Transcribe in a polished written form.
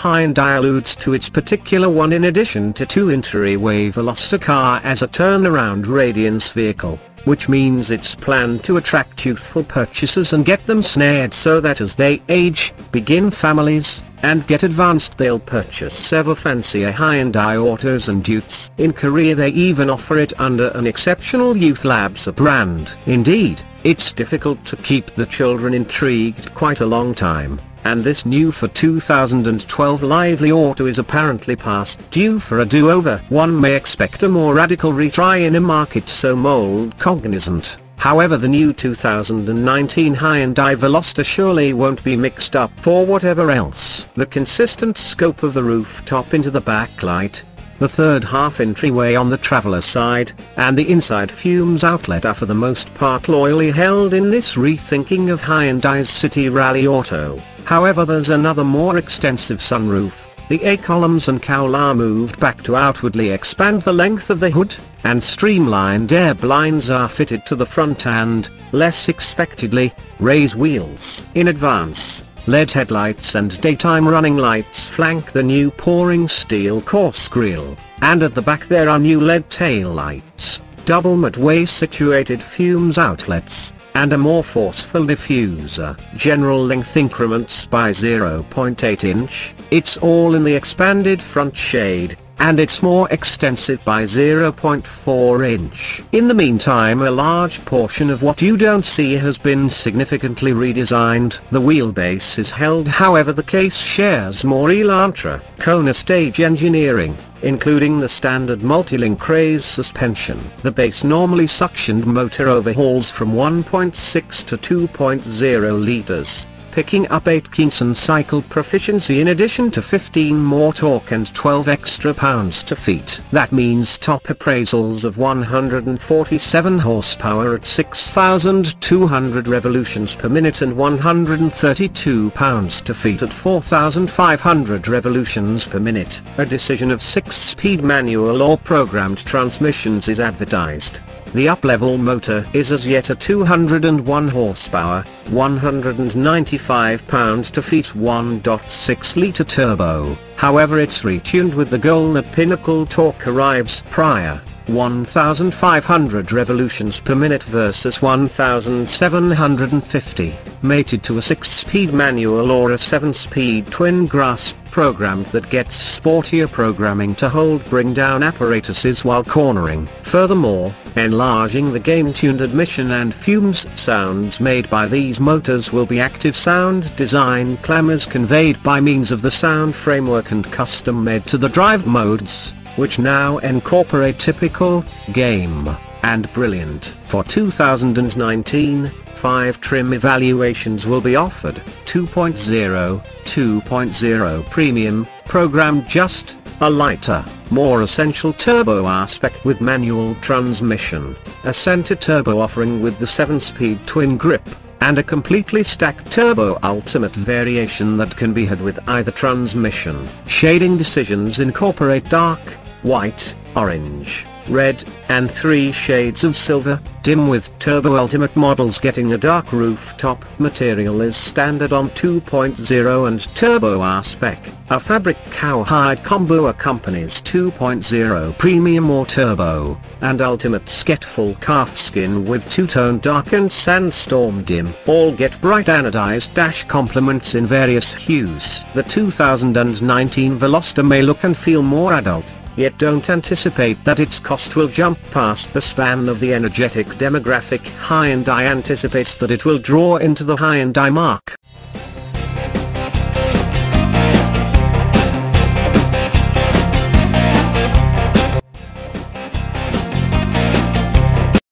Hyundai alludes to its particular one in addition to two entry-way Veloster car as a turnaround radiance vehicle, which means it's planned to attract youthful purchasers and get them snared so that as they age, begin families, and get advanced they'll purchase ever fancier Hyundai autos and utes. In Korea they even offer it under an exceptional Youth Labs brand. Indeed, it's difficult to keep the children intrigued quite a long time, and this new for 2012 lively auto is apparently past due for a do-over. One may expect a more radical retry in a market so mold cognizant. However, the new 2019 Hyundai Veloster surely won't be mixed up for whatever else. The consistent scope of the rooftop into the backlight, the third half entryway on the traveler side, and the inside fumes outlet are for the most part loyally held in this rethinking of Hyundai's City Rally Auto. However, there's another more extensive sunroof. The A-columns and cowl are moved back to outwardly expand the length of the hood, and streamlined air blinds are fitted to the front and, less expectedly, raise wheels. In advance, LED headlights and daytime running lights flank the new pouring steel course grille, and at the back there are new LED taillights, double midway situated fumes outlets, and a more forceful diffuser. General length increments by 0.8 inch, it's all in the expanded front shade, and it's more extensive by 0.4 inch. In the meantime, a large portion of what you don't see has been significantly redesigned. The wheelbase is held, however the case shares more Elantra, Kona stage engineering, including the standard multi-link raised suspension. The base normally suctioned motor overhauls from 1.6 to 2.0 liters, picking up 8 Atkinson cycle proficiency in addition to 15 more torque and 12 extra pounds-to-feet. That means top appraisals of 147 horsepower at 6,200 revolutions per minute and 132 pounds-to-feet at 4,500 revolutions per minute. A decision of 6-speed manual or programmed transmissions is advertised. The up-level motor is as yet a 201 horsepower, 195 pounds-to-feet 1.6-litre turbo. However, it's retuned with the goal that pinnacle torque arrives prior, 1,500 revolutions per minute versus 1,750, mated to a 6-speed manual or a 7-speed twin grasp programmed that gets sportier programming to hold bring-down apparatuses while cornering. Furthermore, enlarging the game-tuned admission and fumes sounds made by these motors will be active sound design clamours conveyed by means of the sound framework and custom-made to the drive modes, which now incorporate typical, game, and brilliant. For 2019, 5 trim evaluations will be offered: 2.0, 2.0 Premium, Programmed Just, a lighter, more essential turbo aspect with manual transmission, a center turbo offering with the 7-speed twin grip, and a completely stacked turbo ultimate variation that can be had with either transmission. Shading decisions incorporate dark, white, orange, red, and 3 shades of silver. Dim with turbo ultimate models getting a dark rooftop. Material is standard on 2.0 and turbo R-Spec. A fabric cowhide combo accompanies 2.0 premium or turbo, and ultimate sketful calfskin with two-tone dark and sandstorm dim. All get bright anodized dash complements in various hues. The 2019 Veloster may look and feel more adult, yet don't anticipate that its cost will jump past the span of the energetic demographic Hyundai anticipates that it will draw into the Hyundai mark.